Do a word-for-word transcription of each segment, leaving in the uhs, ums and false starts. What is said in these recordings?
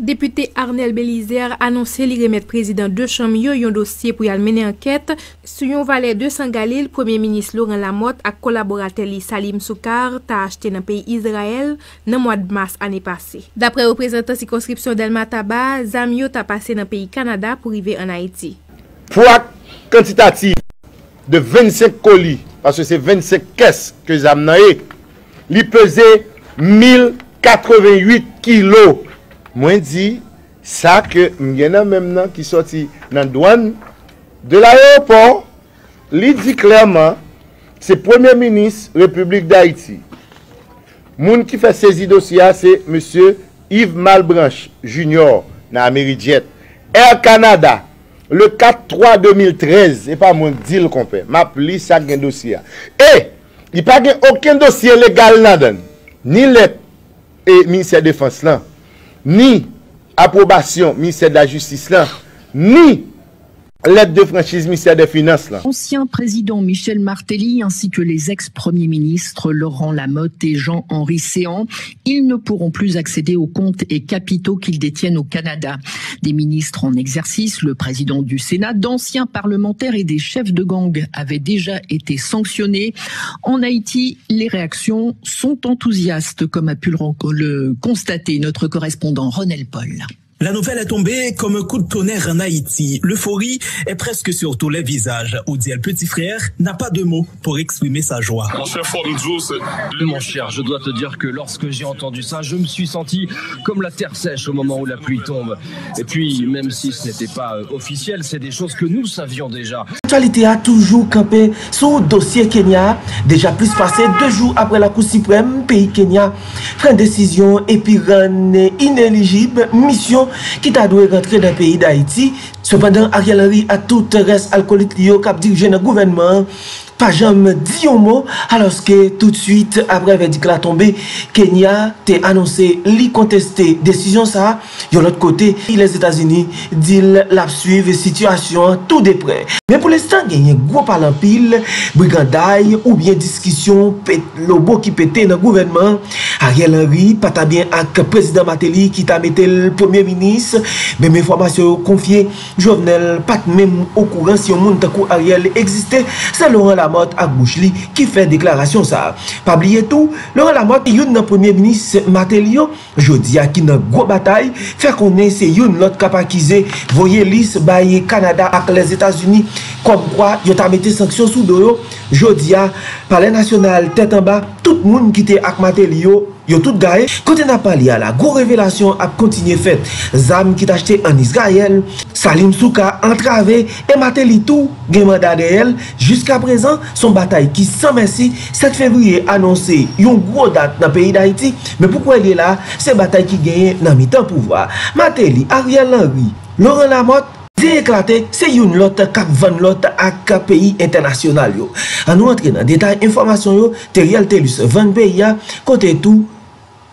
Député Arnel Bélizer annoncé li remettre président de chambre yon dossier pour y mener enquête sur yon valet de Sangalil, premier ministre Laurent Lamothe et collaborateur Salim Succar t'a acheté dans pays Israël dans mois de mars année passée. D'après représentant circonscription Delmataba, Zamio t'a passé dans pays Canada pour arriver en Haïti. Poids quantitatif de vingt-cinq colis, parce que c'est vingt-cinq caisses que Zamnaé, li pesait mille quatre-vingt-huit kilos. Moi dit ça que m'gena même nan qui sorti dans douane de l'aéroport, li dit clairement c'est premier ministre République d'Haïti. Moun qui fait saisir dossier c'est monsieur Yves Malbranche Junior dans Amerijet Air Canada le quatre trois deux mille treize et pas mon deal compère. M'a li ça gen dossier. Et il pas gen aucun dossier légal là-dedans. Ni le et ministère de défense là. Ni approbation ministère de la Justice là, ni l'aide de franchise ministère des Finances là. L'ancien président Michel Martelly ainsi que les ex-premiers ministres Laurent Lamothe et Jean-Henry Céant, ils ne pourront plus accéder aux comptes et capitaux qu'ils détiennent au Canada. Des ministres en exercice, le président du Sénat, d'anciens parlementaires et des chefs de gang avaient déjà été sanctionnés. En Haïti, les réactions sont enthousiastes, comme a pu le constater notre correspondant Ronel Paul. La nouvelle est tombée comme un coup de tonnerre en Haïti. L'euphorie est presque sur tous les visages. Odile Petitfrère n'a pas de mots pour exprimer sa joie. Mon cher, je dois te dire que lorsque j'ai entendu ça, je me suis senti comme la terre sèche au moment où la pluie tombe. Et puis, même si ce n'était pas officiel, c'est des choses que nous savions déjà. L'actualité a toujours campé sur le dossier Kenya. Déjà plus passé deux jours après la Cour suprême, pays Kenya prend décision et puis rend inéligible mission qui t'a dû rentrer dans le pays d'Haïti. Cependant, Ariel Henry a tout reste alcoolique lié au cap dirigé dans le gouvernement. Pas jamais dit un mot, alors que tout de suite, après verdict la tombée, Kenya t'a annoncé l'y contester. Décision ça, de l'autre côté, les États-Unis disent la suivre situation tout de près. Mais pour l'instant, il y a un gros parlant pile, brigandaille ou bien discussion, lobo qui pétait dans le gouvernement. Ariel Henry, pas ta bien avec le président Martelly qui t'a mis le premier ministre, mais mes informations confiées. Jovenel, pas même au courant si on monte à Ariel existait, c'est Laurent Lamothe à Bouchli qui fait déclaration ça. Pas oublier tout, Laurent Lamothe, il y a un premier ministre Martelly, jodi a qui n'a gros bataille, fait qu'on est, c'est une l'autre capacité, voyez l'I S, baye Canada avec les États-Unis, comme quoi, il a mis sanctions sous dos, jodi a, palais national, tête en bas, tout le monde qui était avec Martelly. Yo tout gaye. Côté n'a pas lié à la grosse révélation a continué faite. Zam qui t'acheté en Israël, Salim Succar entravé et Martelly tout gen mandat de elle. Jusqu'à présent, son bataille qui sans merci, sept février annoncé yon gros date dans pays d'Haïti. Mais pourquoi elle est là? C'est bataille qui gagne dans mi-temps pouvoir. Martelly, Ariel Henry, Laurent Lamothe, c'est éclaté, c'est une lotte cap van lotte à pays international yo. En nous entrer dans détail information yo, Teriel Telus vingt pays côté tout.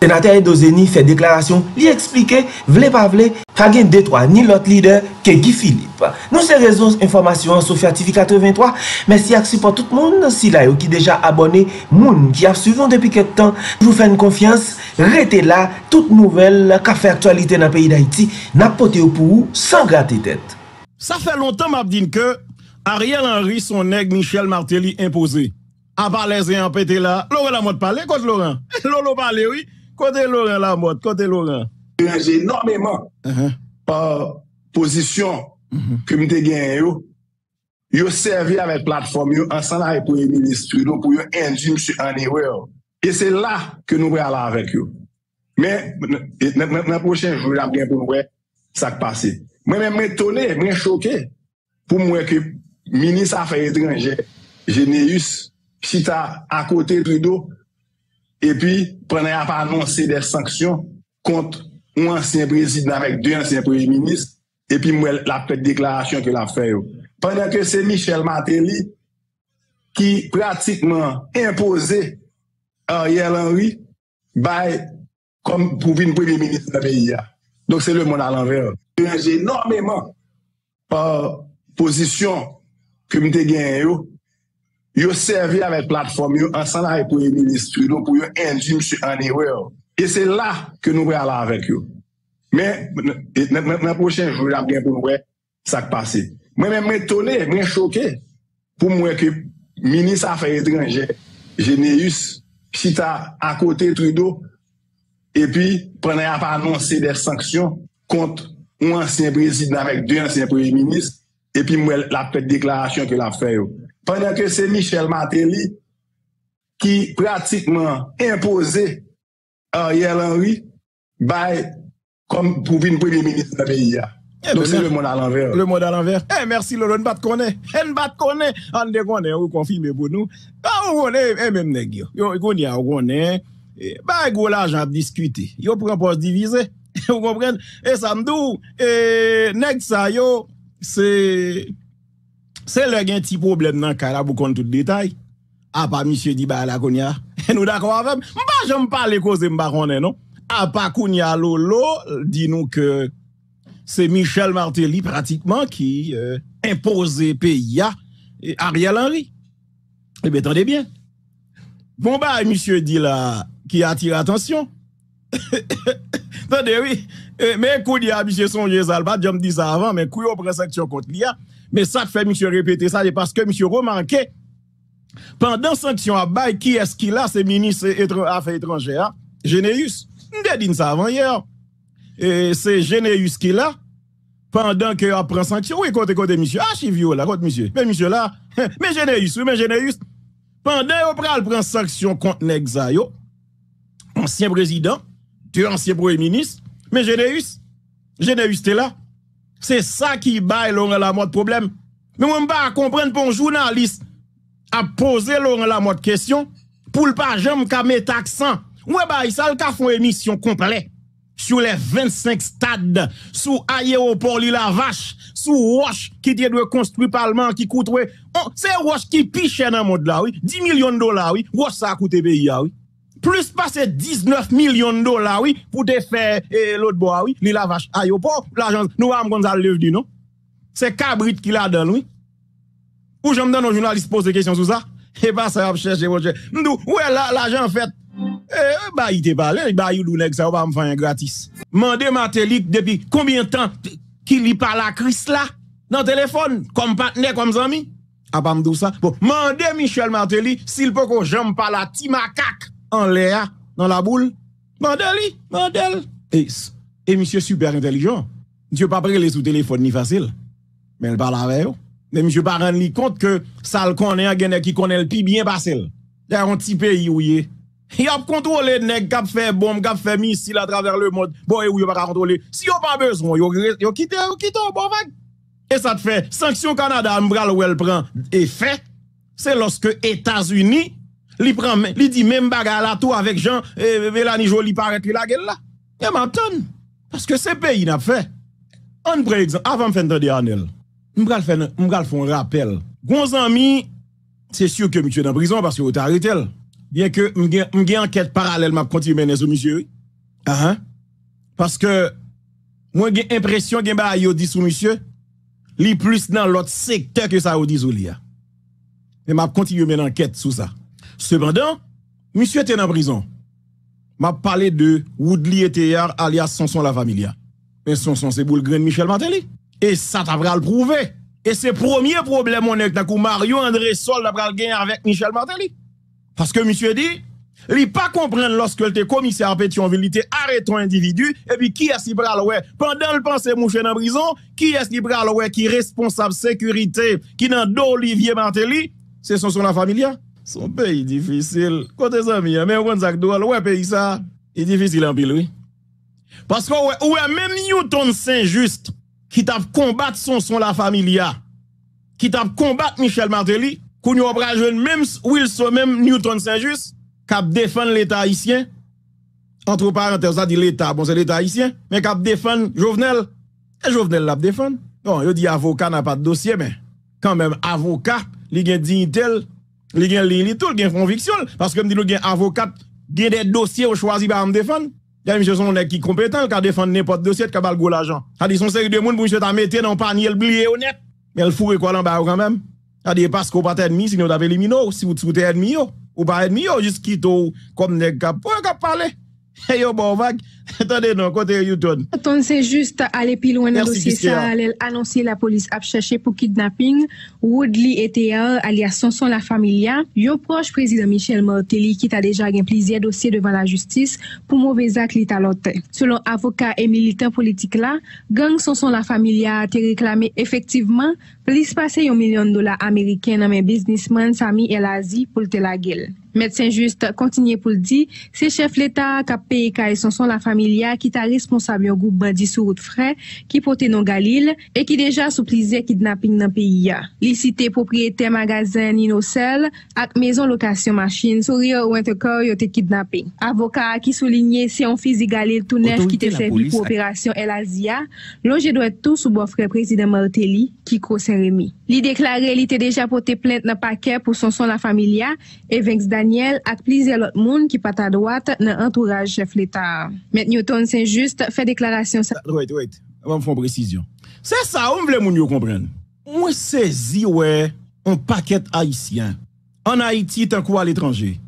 Sénateur Edozeni fait déclaration, lui expliquer, vle pas vle, pas gen D trois ni l'autre leader que Guy Philippe. Nous c'est raison information sur Fiatifi quatre-vingt-trois. Merci à support tout le monde, si là qui déjà abonné, moun qui a suivi depuis quelque temps, je vous fais une confiance, restez là, toute nouvelle qu'a fait actualité dans le pays d'Haïti, n'a poté pour vous sans gratter tête. Ça fait longtemps m'a dit que Ariel Henry son nèg Michel Martelly imposé. À parler et en pété là, Laurent Lamothe parler contre Laurent. Lolo parler oui. Côté Laurent Lamothe, côté Laurent. Je suis énormément uh-huh. par position uh-huh. que je gagne. Je servi avec plateforme, ensemble avec le Premier ministre Trudeau pour induire M. Anywhere. Et c'est là que nous allons aller avec eux. Mais dans le prochain jour, je vais pour nous voir ce qui passe. Moi-même, je suis étonné, je suis choqué pour moi que le ministre des Affaires étrangères, Généus, Chita, à côté de Trudeau, et puis, pendant à pas annoncer des sanctions contre un ancien président avec deux anciens premiers ministres, et puis moi, la déclaration que l'a fait. Pendant que c'est Michel Martelly qui pratiquement imposé Ariel Henry by, comme pour une premier ministre de pays. Donc c'est le monde à l'envers. J'ai énormément par position que je gagne. Yo servi avec plateforme, yo ensemble avec le Premier ministre Trudeau pour induire M. Anywhere. Et c'est là que nous allons aller avec eux. Mais, dans le prochain jour, je vais pour voir ça qui passe. Moi-même, je suis étonné, je suis choqué pour moi que le ministre des Affaires étrangères, Généus, Chita, à côté Trudeau, et puis, pendant à pas annoncer des sanctions contre un ancien président avec deux anciens premiers ministres, et puis, moi, la déclaration que l'a fait. Pendant que c'est Michel Martelly qui pratiquement imposé Ariel Henry by, comme pour une premier ministre de la pays. Eh, donc c'est le monde à l'envers. Le monde à l'envers. Eh, merci Lolo, nous ne battons pas. Nous ne battons pas. Nous ne battons pas. Nous ne battons pas. Nous ne battons pas. L'argent à discuter. Yo prend pour se diviser. Vous comprenez? Et Samdou, et nèg sa yo, c'est c'est le gain petit problème dans le cas là pour qu'on tout détail. À part monsieur dit bah la konya. Nous d'accord avec. M'pas j'aime parler cause m'pas connaît non. À part konya Lolo, dit nous que c'est Michel Martelly pratiquement qui euh, imposait pays à Ariel Henry. Eh bien, attendez bien. Bon, bah, monsieur dit là, qui attire attention. Attendez, oui. Eh, mais, coup d'y a, monsieur Sonje Zalba, je me dis ça avant, mais coup d'y a, présection contre l'I A. Mais ça fait, monsieur, répéter ça, c'est parce que monsieur remarqué, pendant sanction à bail, qui est-ce qu'il a, c'est ministre des Affaires étrangères, Généus. Je dit ça avant hier. Et c'est Généus qui là, pendant que on prend sanction. Oui, côté, côté, monsieur. Ah, Chivio là, côté, monsieur. Mais monsieur là, mais Généus, oui, mais Généus. Pendant qu'on prend sanction contre Nexayo, ancien président, deux anciens premiers ministres, mais Généus, Généus t'es là. C'est ça qui baille Laurent Lamothe problème. Mais on ne pas comprendre pour un journaliste à poser Laurent Lamothe question pour le pas jamais mettre accent. Ouais, bah, il s'en font émission complète. Sur les vingt-cinq stades, sous aéroport la vache, sous WASH qui te doit construire parlement, qui coûte, oh, c'est WASH qui piche dans le monde là, oui. dix millions de dollars, oui. WASH ça a coûté pays, oui. Plus passer dix-neuf millions de dollars, oui, pour te faire, eh, l'autre bois, oui. L'île la vache, aéroport, l'agence, nous avons qu'on s'en dit, non? C'est Cabrit qui la donne, oui. Ou j'aime donne aux journalistes poser des questions sur ça? Eh ben, ça va chercher, mon cher. Nous, ouais, là, l'agent fait. Eh, bah, il te parle, bah, il ou ça va me faire un gratis. Mandé Martelly depuis combien de temps qu'il y parle à Chris là, dans le téléphone, comme partenaire, comme ami? Ah, pas me ça. Bon, mandé Michel Martelly, s'il peut qu'on j'aime pas la timacac en l'air, dans la boule. Mandé-li, mandé-li. Et, et monsieur super intelligent, monsieur pas prélé sous téléphone ni facile, mais il parle avec eux. Mais monsieur pas rendu compte que ça le connaît, un gars qui connaît le pi bien passé. Là, un petit pays où il est. Il a contrôlé les nègres qui ont fait bombe, qui ont fait missile à travers le monde. Bon, et oui, il va pas contrôler. Si il n'y a pas besoin, il va quitter, il va quitter, bon, vague. Et ça te fait, sanction Canada, m'bral où elle prend effet, c'est lorsque États-Unis, il prend, il dit même bagarre là tout avec Jean, et Mélanie Jolie paraît que la gueule là. Et m'entend. Parce que ce pays n'a fait. On prend exemple, avant de faire un dernier, m'bral faire un rappel. Gros amis, c'est sûr que monsieur est en prison parce que vous t'arrêtez. Bien que m'gè enquête parallèle m'a continué mener sur monsieur. Ah hein. Parce que moi j'ai impression gen ba yo dit sur monsieur, li plus dans l'autre secteur que ça yo dit sur li. Mais m'a continué mener enquête sur ça. Cependant, monsieur était en prison. M'a parlé de Woodly Ethéart alias Sonson la Familia. Mais Sonson c'est boule grain Michel Martelly et ça t'a pral prouver. Et c'est premier problème on est avec Mario Andrésol t'a pral gagner avec Michel Martelly. Parce que monsieur dit, il ne pas comprendre lorsque le commissaire à Pétionville, il arrête un individu, et puis qui est-ce qui bral ouais? Pendant le pensée mouché dans prison, qui est-ce qui bral ouais? Qui est responsable sécurité, qui dans dos Olivier Martelly? C'est son son la familia. Son pays difficile. Côté amis, mais on va dire, ouais, pays ça, il est difficile en pile, oui. Parce que, ouais, ouais, même Newton Saint-Just, qui t'a combattu son son la familia, qui t'a combattu Michel Martelly, qu'on y aura jeune même Wilson, même Newton Saint-Just, qui défend l'État haïtien. Entre parenthèses, ça dit l'État, bon, c'est l'État haïtien, mais qui défend Jovenel. Et Jovenel l'a défend. Bon, il dit avocat n'a pas de dossier, mais quand même, avocat, il y a dignité, il y a tout, il y a conviction. Parce que il y a avocat, il y a des dossiers au choisi par me défendre. Il y a des gens qui sont compétents, qui défendent n'importe dossier, qui valent gros l'argent. Ça dit, son série de monde pour se mettre dans le panier, oublié honnête. Mais le fourre quoi là bas quand même. C'est-à-dire parce qu'on n'a pas d'ennemi, si vous avez éliminé, si vous êtes ennemi, ou pas ennemi, juste quitte comme nèg qui parle. Et yo bon vague. Attendez non côté Newton. Newton Saint-Just aller plus loin dans le dossier ça, elle annoncer la police a cherché pour kidnapping Woodly Ethéart alias Sonson la Familia, yo proche président Michel Martelly qui a déjà gagné plusieurs dossiers devant la justice pour mauvais actes l'italote. Selon avocat et militant politique là, gang Sonson la Familia a été réclamé effectivement plus passer un million de dollars américains dans mes businessman Sami El Azi pour te la gueule. Médecin juste continue pour le dire, c'est chef l'État qui a payé et Sonson la Familia qui est responsable d'un groupe bandit sur route frais qui porte non Galil et qui déjà sous plusieurs kidnapping dans le pays. Il cité propriétaire magasin Inocel et maison location machine sourire ou intercor qui été kidnappé. Avocat qui soulignait c'est un fils de Galil tout neuf qui était servi pour opération El Azia, logé doit tout sous beau-frère président Martelly qui co Rémi. Il déclarait qu'il était déjà porté plainte dans le paquet pour Sonson la Familia et Vince Daniel avec plusieurs autres monde qui partent à droite dans l'entourage chef l'État. Mais Newton Saint-Just fait déclaration. Oui, oui, on fait une précision. C'est ça, on veut que vous compreniez. On saisit ouais, un paquet haïtien en Haïti tant qu'à l'étranger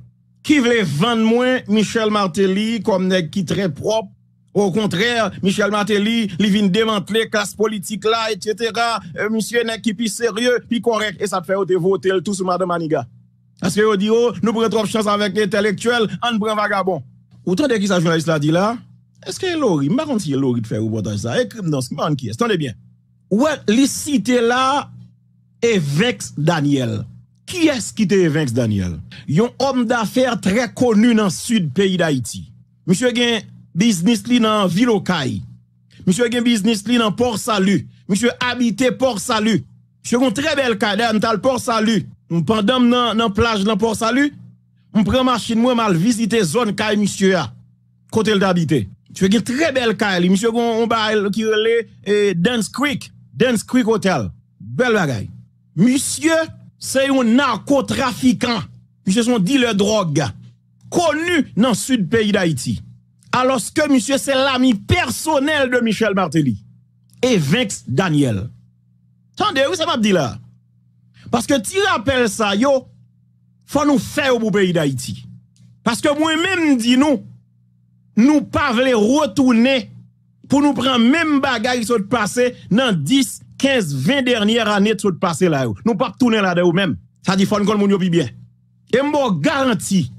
qui veut vendre moins Michel Martelly comme nèg qui très propre. Au contraire, Michel Martelly, il vient démanteler classe politique là, et cetera. Monsieur n'est qui plus sérieux, puis correct. Et ça te fait au voter tout sur Madame Maniga. Parce que vous dites, oh, nous prenons trop de chance avec l'intellectuel, on prend vagabond. Autant de qui ça journaliste là dit là, est-ce que Lori, je ne sais pas si Lori fait un reportage ça, et crime dans ce man qui est, attendez bien. Ouais, les cités là, et Vince Daniel. Qui est-ce qui était Vince Daniel? Yon homme d'affaires très connu dans le sud pays d'Haïti. Monsieur Gen. Business li dans Villeaucaï. Monsieur gen business li dans Port-Salut. Monsieur habite Port-Salut. Monsieur gon très belle cadenne dans Port-Salut. Pendant nan nan plage dans Port-Salut, on prend machine moi mal visiter zone kay monsieur a. Côté l d'habiter. Monsieur gen très belle kay, monsieur gon on bail qui relé eh, Dance Creek, Dance Creek Hotel. Belle bagay. Monsieur c'est un narcotrafiquant. Monsieur son dealer drogue connu dans sud pays d'Haïti. Alors que monsieur c'est l'ami personnel de Michel Martelly et Vince Daniel. Tendez, oui, ça m'a dit là. Parce que tu rappelles ça, yo, faut nous faire au pays d'Haïti. Parce que moi-même, dis nous, nous pas voulons retourner pour nous prendre même bagaille qui sont passés dans dix, quinze, vingt dernières années qui sont passées là. Yo. Nous pas tourner là-dedans même. Ça dit, faut nous connaître plus bien. Et moi, garantie.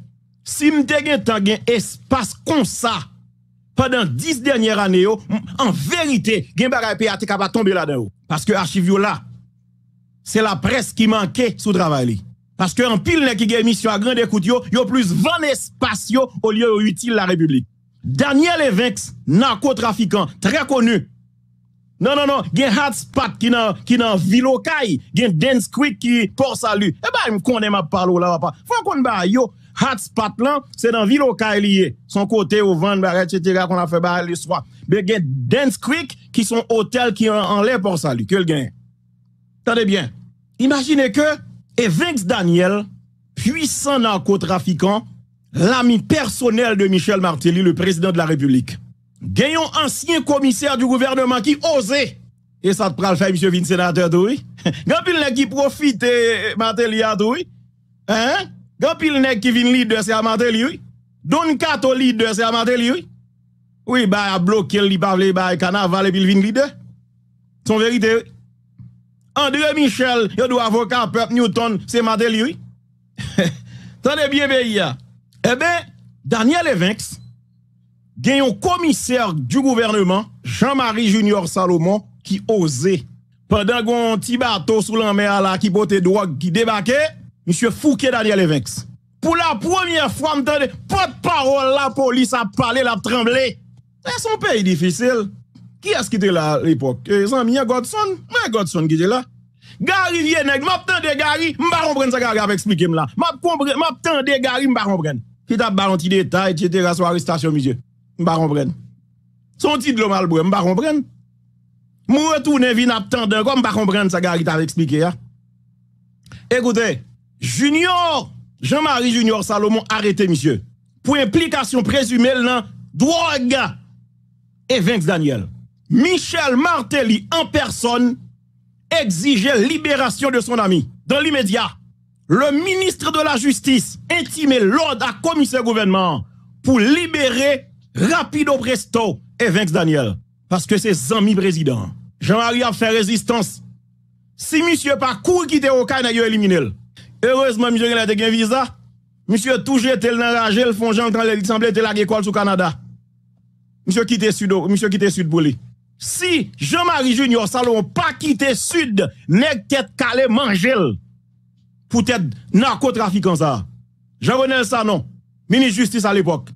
Si m'te gen tan gen espace comme ça pendant dix dernières années en vérité gen bagay pays a te capable tomber là-dedans parce que archive yo là c'est la presse qui manquait sous travail li parce que en pile nèg ki gen mission à grande écoute yo yo plus vend espace yo au lieu utile la République. Daniel et Vince narcotrafiquant très connu. Non non non, gen hot spot qui nan qui nan Villeaucaï, gen Dance Creek qui Port-Salut. Eh ben m'konne m'a parler là papa. Faut qu'on ba yo hotspot là, c'est dans Villeaucaï lié. Son côté au vent, et cetera qu'on a fait barrer le soir. Mais il y a Dance Creek qui sont hôtels qui en, en l'air pour salut. Que le gagne. Attendez bien. Imaginez que et Vince Daniel, puissant narcotrafiquant, l'ami personnel de Michel Martelly, le président de la République. Gagnons ancien commissaire du gouvernement qui osait. Et ça te prend le fait, monsieur Vince Sénateur, oui. Gagnons qui profite, Martelly, oui. Hein? Quand pile nèg qui vient leader c'est Martelly oui. Don Cato leader c'est Martelly oui. Oui bah a bloqué li pa vle ba carnaval et puis vinn leader. Son vérité. André Michel, yo doit avocat peuple Newton, c'est Martelly oui. Tendez bien pays. Eh ben Daniel et Vince gen un commissaire du gouvernement Jean-Marie Junior Salomon qui osait pendant gon petit bateau sous la mer là qui portait drogue qui débarquait Monsieur Fouquet Daniel Vince. Pour la première fois, m'entendez, porte-parole, la police a parlé, la tremblé. C'est son pays difficile. Qui est-ce qui était là à l'époque? Zamio Godson? Mais Godson qui était là. Gary Vieneg, m'attendez Gary, m'ba comprendre ça Gary a expliqué m'la. M'attendez Gary, m'ba comprendre. Qui t'a balanti détail, et cetera. Soit arrestation, monsieur. M'ba comprendre. Son titre de l'homme à l'brun, m'ba comprendre. M'retourne, vin attendant, comme m'ba comprendre ça Gary t'a expliqué. Écoutez. Junior, Jean-Marie Junior Salomon arrêté, monsieur, pour implication présumée dans drogue et Vince Daniel. Michel Martelly en personne exigeait libération de son ami. Dans l'immédiat, le ministre de la Justice intimait l'ordre à commissaire gouvernement pour libérer rapido presto, et Vince Daniel. Parce que c'est Zami président. Jean-Marie a fait résistance. Si monsieur pas cool qui était au cas, il a éliminé. Heureusement, monsieur a eu un visa. Monsieur toujours était enragé, le fond Jean quand il semblait la l'école sous Canada. Monsieur quitté sud, monsieur quitté sud pour lui. Si Jean-Marie Junior Salomon pas quitté sud, nèg tête calé mangel. Pour être narcotrafiquant ça. Jean-Renel ça non. Ministre justice à l'époque.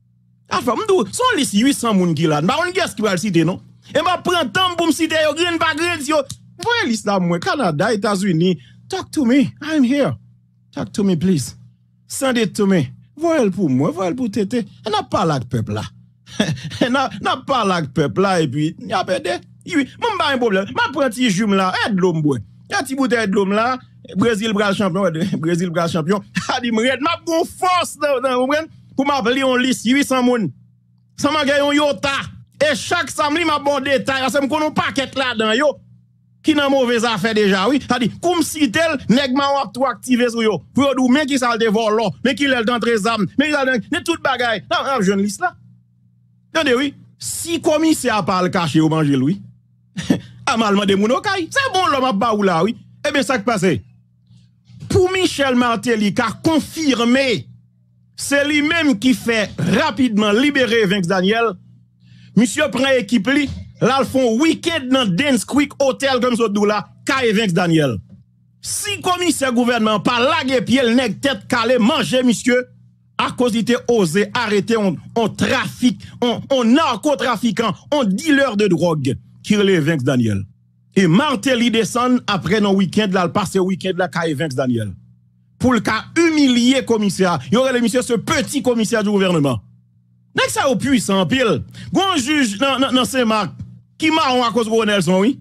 Enfin, m'dou, son liste huit cents moun qui là. Bah on guess qui va le citer non. Et m'a prend temps pour me citer yo green pas green yo. Voyez liste là moi Canada, États-Unis. Talk to me. I'm here. Talk to me please. Sans détourner. Voyez pour moi, voyez pour tété. On n'a pas là peuple là. On n'a pas là peuple là et puis y a perdu. Oui, mon pas un problème. M'a prend petit jume là, aide l'homme bois. Y a petit bouteille de l'homme là. Brésil bral champion, Brésil bral champion. A dit m'red, m'a gon force dans comprendre pour m'appeler on liste huit cents moun. Ça m'a gagné un Yota et chaque samedi m'a bon détail parce que m'connons paquet là-dedans yo qui n'a mauvais affaire déjà oui. Ça dit comme si tel nèg m'a ou trop activé sur yo. Pour dou mais qui ça le voler, mais qui l'elle d'entrée zam, mais là dans toute bagaille. Non, jeune liste là. Attendez oui, si commissaire parle caché au manger lui. A mal mandé mon okay. C'est bon l'homme a ba ou là oui. Eh bien ça qui passé. Pour Michel Martelly qui a confirmé, c'est lui-même qui fait rapidement libérer Vince Daniel. Monsieur prend équipe li, là ils font week-end dans Dance Creek Hotel comme ça dou là, Kay Vince Daniel. Si commissaire gouvernement pas laguer pied le nèg tête calé manger monsieur à cause il était osé arrêter on on trafic, on on narcotrafiquant, on dealer de drogue qui relève Vince Daniel. Et Martelly descend après nos week-end là, le passé week-end là, Kay Vince Daniel. Pour le cas humilier commissaire, il y aurait le monsieur, ce petit commissaire du gouvernement. N'est-ce ça au puissant, pile? Gon juge dans Saint-Marc, qui marron à cause de Ronel, oui?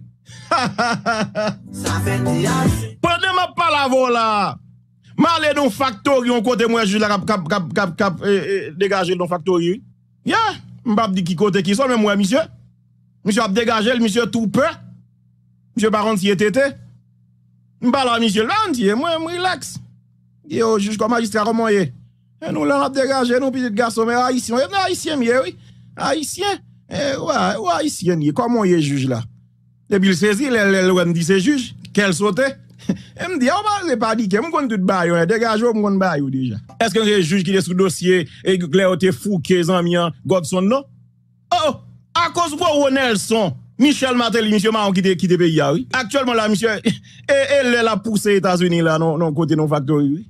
Pendant ma parole là, m'allez dans factory, on côté moi, juge là, cap, cap, cap, cap, dégager dans factory. Ya, m'bap dit qui côté qui soit, mais moi, monsieur. Monsieur a dégagé, le monsieur tout peu. Monsieur Baron, si était été. M'bala, monsieur, là, on moi, relax. Yo, juge comme magistrat, comment y est? Nous, là, on a dégagé, nous, petits garçons, mais haïtiens, haïtiens, oui, haïtiens, ouais, ouais, haïtiens, comment y est, juge là? Et puis, il saisit, il dit, c'est juge, qu'elle saute. Il me dit, on va pas dire, que m'gon tout baille, dégagez, m'gon baille déjà. Est-ce que le juge qui est sous dossier, et que Claire était fou, qui est Zamio, Godson, non? Oh, à cause de vous, Nelson, Michel Martelly, monsieur Maron qui est pays, oui. Actuellement, là, monsieur, elle a poussé États-Unis, là, non, côté non factory, oui.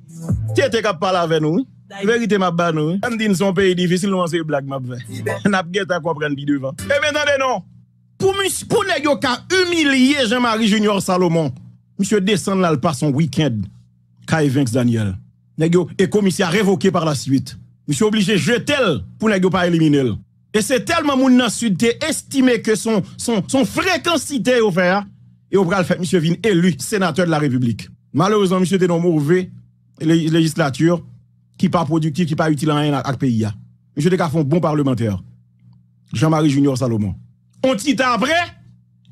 Tu étais capable avec nous. Vérité ma ban nous. On dit son pays difficile non c'est blague m'a fait. N'a guette à comprendre bi devant. Et maintenant non. Pour pour nèg yo ka humilier Jean-Marie Junior Salomon. Monsieur descend là le passe son week-end. Kay Vince Daniel. Nèg yo et commissaire révoqué par la suite. Monsieur obligé jeter pour nèg yo pas éliminer. Et c'est tellement moun nan sud té estimé que son son son fréquencité au faire et au pral fait monsieur vin élu sénateur de la République. Malheureusement monsieur té non mauvais. Législature qui pas productive, qui pas utile en rien à pays. Monsieur de Cafon, bon parlementaire. Jean-Marie Junior Salomon. On tite après,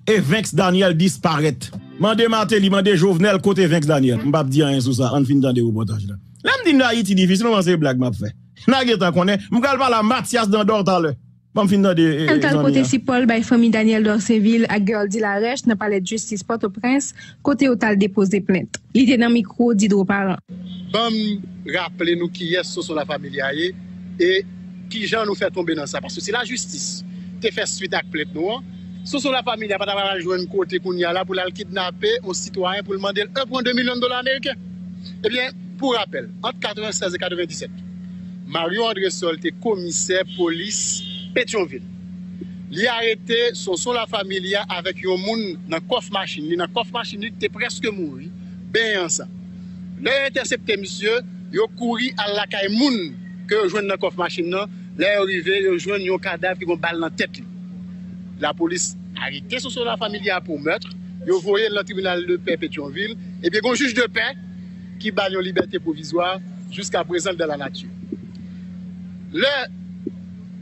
et Vince Daniel disparaît. Mande Martelly, mande Jovenel, côté Vince Daniel. M'bap di rien sur ça, on fin dans des reportages là. Là m'dit na Haïti difficile, non c'est blague m'a fait. N'a guetan connaît, m'gal parler à Mathias Dandor dans le. Bon fin dans des côté si Paul by famille Daniel d'Orséville à Girldi Larèche n'a palais de justice Port-au-Prince, côté hôtel déposé plainte. Il était dans micro d'Hydro Parent. Bon, rappelez-nous qui est Sonson la Familia et qui gens nous fait tomber dans ça. Parce que c'est la justice qui fait suite à la plainte. Sonson la Familia n'a pas joué un côté qu'on y a là pour la kidnapper un citoyen pour demander un virgule deux million de dollars américains. Eh bien, pour rappel, entre mille neuf cent quatre-vingt-seize et mille neuf cent quatre-vingt-dix-sept, Mario Andrésol était commissaire police Pétionville. Il a arrêté Sonson la Familia avec un monde dans le coffre machine. Dans le coffre machine, il était presque mort. Bien ça. Le intercepté monsieur, il a couru à la caille moun que rejoint dans la coffre machine. Là, il est arrivé, il rejoint un cadavre qui a une balle dans la tête. La police a arrêté Sonson la Familia pour meurtre. Il a envoyé dans le tribunal de paix Pétionville. Et puis, il y a un juge de paix qui bat une liberté provisoire jusqu'à présent dans la nature. Le,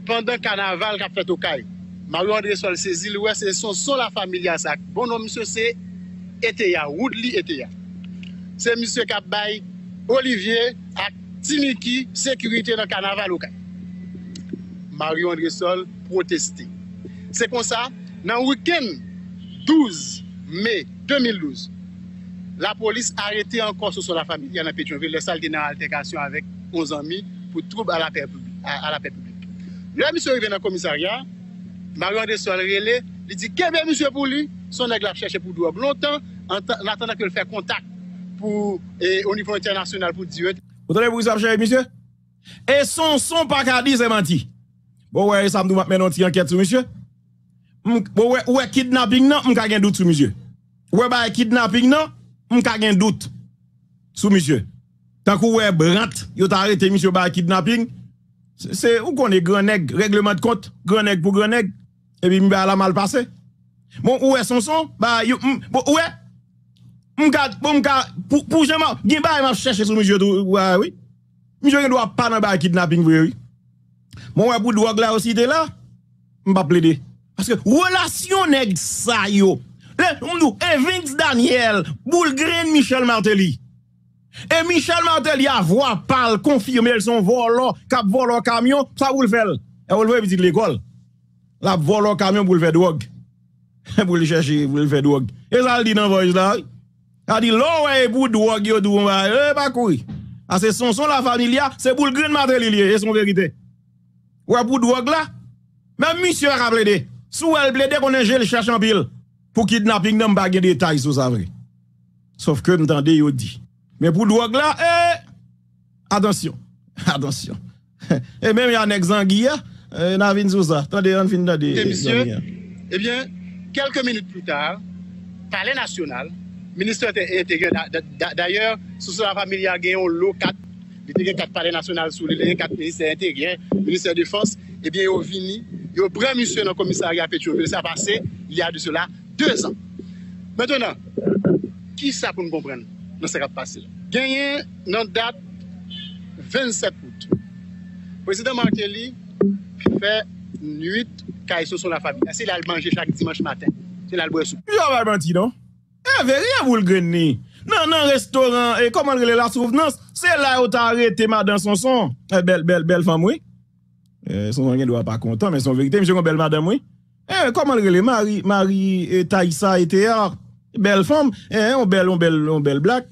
pendant le carnaval qu'a fait au Caï, Mario Andrésol saisi, c'est Sonson la Familia. Bon nom, monsieur, c'est Ethéart, Woodly Ethéart. C'est monsieur qui a baillé Olivier à Timiki sécurité dans le carnaval. Mario Andrésol protesté. C'est comme ça, dans le week-end douze mai deux mille douze, la police a arrêté encore Sonson la Familia dans Pétionville, les salles d'une altercation avec onze amis pour trouble à la paix publique. À, à la paix publique. Le monsieur est venu dans le commissariat, Mario Andrésol relève, il dit qu'est-ce que monsieur pour lui, son aigle a cherché pour double longtemps, en attendant qu'il fasse contact pour, et, au niveau international pour dire. Vous entendez vous, cher monsieur? Et son son pas qu'à dire, c'est menti. Bon, ouais, ça me met une enquête sur monsieur. Bon, ouais, ouais, kidnapping, non, m'ka gen doute sur monsieur. Ouais, bah, kidnapping, non, m'ka gen doute sur monsieur. Tant que ouais, Brant, yo t'a arrêté monsieur, bah, kidnapping. C'est où qu'on est grand nègre, règlement de compte, grand nègre pour grand nègre. Et puis, m'ba la mal passé. Bon, ouais, son son, bah, yo, bon, ouais. Pour pour jamais, il m'a cherché sur monsieur, ouais, oui. Monsieur ne doit pas dans le kidnapping, oui. Mon ouais, pour drogue là aussi, de là, je pas plaider. Parce que, relation nèg sa yo. Et Vince Daniel, Boulgren Michel Martelly. Et Michel Martelly a voix, parle, confirmer son volant, cap volant camion, ça vous le fait. Et vous le voyez, vous dites l'école. La volant camion, vous le faites drogue. Vous le cherchez, vous le faites drogue. Et ça le dit dans voice là. Ça dit, l'eau est pour drogue, yo, d'où on va, eh, pas couille. Ah, c'est Sonson la Familia, c'est Boulgren Martelly, et son vérité. Ou à bout de drogue là, même monsieur a plaidé. Sous elle plaidé qu'on a gel cherche en pile pour kidnapping n'a pas de détails sur ça vrai. Sauf que m'entendez yo dit. Mais pour drogue là, eh attention, attention. Et même il y a un exanguia, n'a vinn sur ça. Attendez, on finit d'aller. Monsieur, eh bien, quelques minutes plus tard, palais national, ministre intérieur d'ailleurs, Sonson la Familia a gagné un lot quatre. Il y a quatre palais nationaux sous les quatre ministères intérieurs, ministère de la Défense, et bien, ils vini, ils ont pris monsieur dans le commissariat Pétionville. Ça a passé il y a de cela deux ans. Maintenant, qui ça pour nous comprendre dans ce qui a passé? Gagné dans la date vingt-sept août. Le président Martelly fait nuit quand ils sont sur la famille. C'est là qu'il mange chaque dimanche matin. C'est là qu'il boit soupe. Il va mentir, non? Il n'y a rien pour le grenier. Non, non, restaurant, et comment elle est la souvenance? C'est là où t'as arrêté madame Sonson. Eh, belle, belle, belle femme, oui. Eh, son ne doit pas content, mais son vérité, monsieur, belle madame, oui. Eh, comment elle est Marie, Marie, et Taïsa Ethéart. Belle femme, eh, on belle, on belle, on belle black.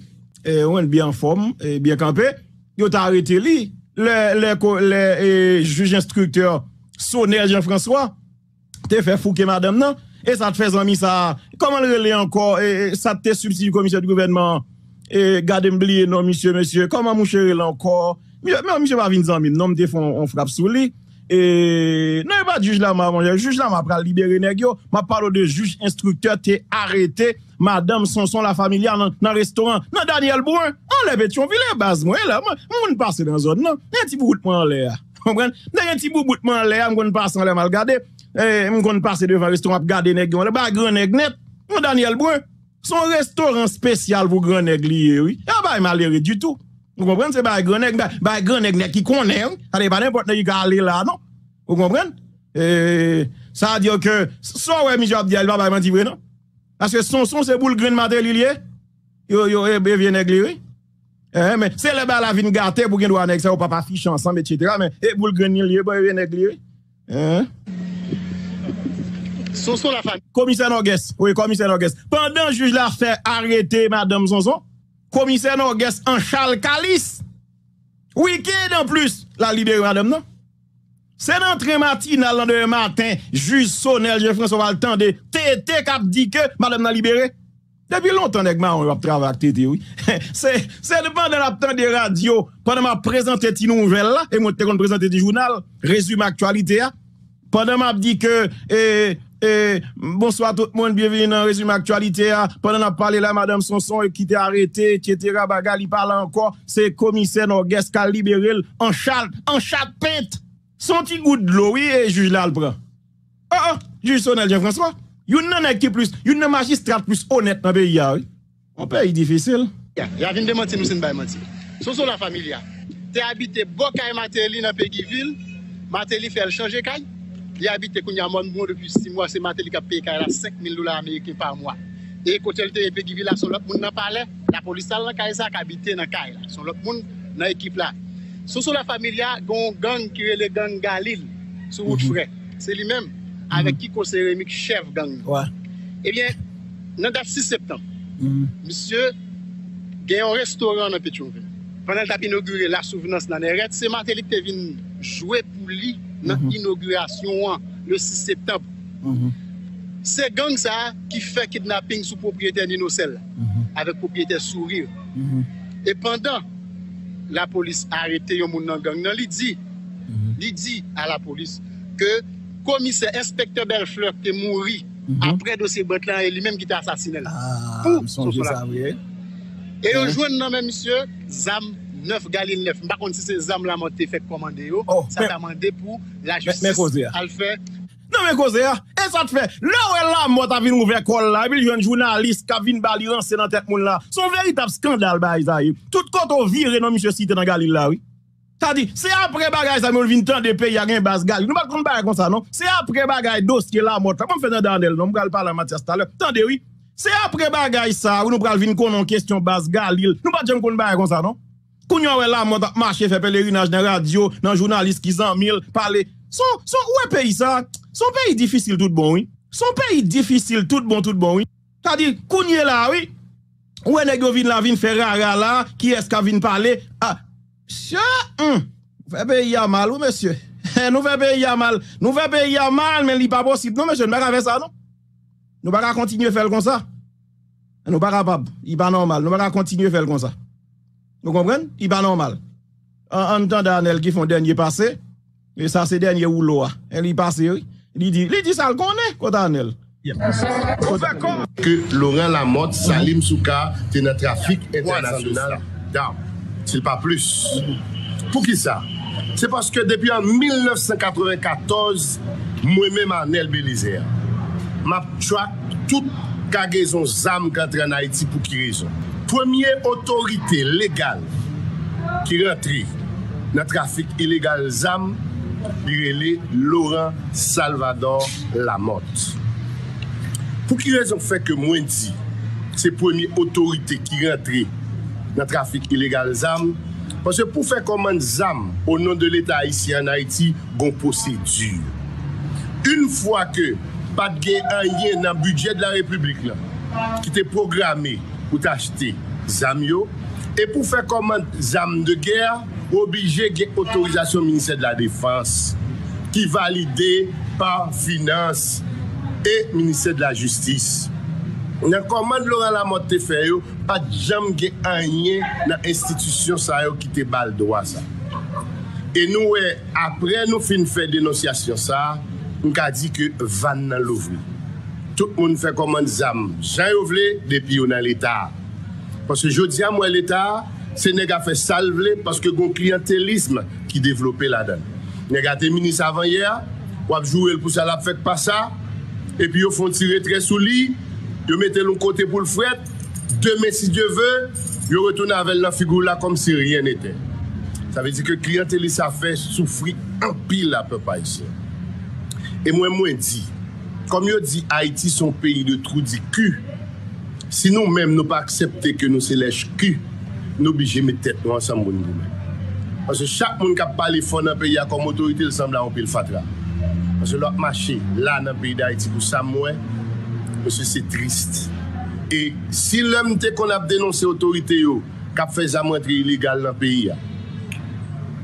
Eh, on est bien en forme, eh, bien campé. Yo t'a arrêté lui. Le, le, le, eh, juge instructeur, Sonel Jean-François. T'es fait fouquer madame, non? Et ça te fait ami ça. Comment le relais encore? Et ça te substitue commissaire du gouvernement. Et gardez m'blier, non, monsieur, monsieur. Comment mon chéri là encore? Mais monsieur va venir zami. Non, me on frappe sous lui. Et non, pas juge là, maman. Juge là, m'a pral libéré Negio. M'a parle de juge instructeur, t'es arrêté. Madame Sonson la Familia dans le restaurant. Non, Daniel Bouin. Enlève Pétionville, base moi là. Moun passe dans zone, non? Un petit bout de main en l'air. Comprenez? Un petit bout de main en l'air. M'gon passe en l'air mal gardé. Eh, m'gon passe devant le restaurant, garder nèg on le pas grand nèg net. Mon Daniel Brun, son restaurant spécial pour grand nèg lié, oui. Ah bah malheureux du tout. Vous comprenez c'est pas grand nèg, bah grand nèg qui connaît, ça n'est pas n'importe nèg qui aller là non. Vous comprenez? Eh ça veut dire que soit ouais monsieur Abdiel va pas mentir vrai non. Parce que son son c'est pour le grand matériel yo yo eh bien nèg oui. Eh mais c'est le bal la vinn gâter pour grand nèg ça ou pas affiche ensemble et cetera mais et pour le grand lié bah bien nèg lié. Hein? Sonson la Famille. Commissaire Nogues, oui, commissaire Nogues. Pendant le juge l'a fait arrêter madame Sonson, commissaire Nogues en châle calice. Week-end en plus, la libéré madame, non? C'est l'entrée matinale, le lendemain matin, juge Sonel, Jean-François va le temps de tété cap dit que madame l'a libéré. Depuis longtemps, nèg ma, on va travailler avec tété, oui. C'est pendant la temps de radio, pendant ma présenter une nouvelle là, et moi, je te présente du journal, résumé actualité, pendant ma dit que, eh, Et bonsoir tout le monde, bienvenue dans le résumé actualité. Pendant qu'on parle là, madame Sonson qui était arrêtée, et cetera. Bagali parle encore, c'est commissaire Nogues qui a libéré en chal, en chat pente. Son petit goût de l'eau, oui, et juge là le prend. Ah ah, juge Sonel Jean-François, vous n'avez pas plus, vous n'avez pas magistrat plus honnête dans le pays. Un pays difficile. Il y a une démentie, nous sommes pas mentir. Sonson la Famille. Tu habites Bocaï Martelly dans le pays de ville, Martelly fait changer caille. Il habite depuis six mois, c'est Martelly qui a payé cinq mille dollars américains par mois. Et quand elle était payé, là, son l'autre monde n'a pas l'air, la police a habité dans Kaila. Son l'autre monde dans l'équipe là. Sonson la Familia, il y a un gang qui est le gang Galil. son mm -hmm. frère. C'est lui-même mm -hmm. avec qui conseiller Mick chef gang. Ouais. Eh bien, dans date six septembre, mm -hmm. monsieur il y a un restaurant dans Pétionville. Pendant qu'il a inauguré la souvenance dans les rêves, c'est Martelly qui est venu jouer pour lui dans mm -hmm. l'inauguration le six septembre. Mm -hmm. C'est gang ça qui fait kidnapping sous propriétaire Ninocel, mm -hmm. avec propriétaire Sourire. Mm -hmm. Et pendant la police a arrêté un monde dans gang, il dit, mm -hmm. dit à la police que commissaire inspecteur Bellefleur qui est mort mm -hmm. après dossier Bretland et lui-même qui est assassiné là. Ah, pour son et on joue dans même monsieur Zam neuf Galil neuf. Je ne sais pas si c'est Zam Lamothe qui fait commander. Ça t'a demandé pour la justice. À le faire. Non, mais causez. Et ça te fait. Là où Lamothe a vu ouvrir col là, il y a un journaliste qui a vu une balance dans tête moun là. Son véritable scandale, Baïsaï. Tout quand on vire dans monsieur cité dans Galil là, oui. T'as dit, c'est après bagage, ça me vient tant de pays, il y a un bas Galil. Nous ne pouvons pas comme ça, non? C'est après bagage, dossier Lamothe. Comment faire dans Daniel? Non, je ne parle pas de la tout à l'heure. Attendez, oui. C'est après bagay ça où nous pral vinn konn en question base Galil. Nous pas jam konn bagay comme ça non. Kounyo wè la mot marché fait pèlerinage dans radio, dans journaliste qui zan mille parler. Son son où pays ça? Son pays difficile tout bon oui. Son pays difficile tout bon tout bon oui. T'as dit kounye là oui. Où nèg yo vinn la vinn faire rara là qui est-ce qu'a vinn parler? Ah. Monsieur, fait pays a mal ou monsieur. Nous fait pays a mal. Nous fait pays a mal mais li pas possible non monsieur, nous pas faire ça non. Nous ne pouvons pas continuer à faire comme ça. Nous ne pouvons pas capable. Il n'est pas normal. Nous ne pouvons pas continuer à faire comme ça. Vous comprenez? Il n'est pas normal. En temps d'Arnel qui font dernier passé, et ça c'est dernier rouleau. Elle y passe, oui. Il dit, il dit ça le connaît, quand Arnel. Que Laurent Lamothe, Salim Succar, c'est un trafic international d'armes. C'est pas plus. Pour qui ça? C'est parce que depuis en mille neuf cent quatre-vingt-quatorze, moi-même Arnel Bélizer. Ma traque toute cargaison d'armes qui entre en Haïti pour qui raison. Première autorité légale qui rentre dans le trafic illégal d'armes, il est Laurent Salvador Lamothe. Pour qui raison fait que moi dit, c'est première autorité qui rentre dans le trafic illégal d'armes, parce que pour faire commande d'armes au nom de l'État haïtien en Haïti, bon procédure. Une fois que pas de gain rien dans le budget de la République là, qui était programmé pour t'acheter Zamio. Et pour faire commande Zam de guerre, obligé de l'autorisation du ministère de la Défense, qui est validée par Finance et ministère de la Justice. Dans la commande Laurent Lamothe fait, pas de jam gain rien dans l'institution qui était balle droit. Et nous, après nous fin fait dénonciation ça, on a dit que van nan l'ouvre. Tout le monde fait commande zam. Jean Yovle depuis on a l'État. Parce que je dis à moi l'État, c'est nèg a fait salver parce que gon clientélisme qui développé là-dedans. Nèg a été ministre avant hier, ou a joué pour ça, l'a fait pas ça. Et puis ils font tirer très sous lui, ils mettent l'un côté pour le fret. Demain si Dieu veut, ils retournent avec la figure là comme si rien n'était. Ça veut dire que clientélisme a fait souffrir en pile la peuple haïtien. Et moi, moi, dit, comme je dis, Haïti, son pays de trou dit cul. Si nous-mêmes, nous pas accepter que nous lèche cul, nous obligés de mettre tête ensemble. Parce que chaque monde qui a parlé fort dans le pays, comme autorité, il semble à un peu le fatra. Parce que l'autre marché, là, dans le pays d'Haïti, pour ça, moi, c'est triste. Et si l'homme qu'on a dénoncé l'autorité, qui a fait sa montre illégale dans le pays,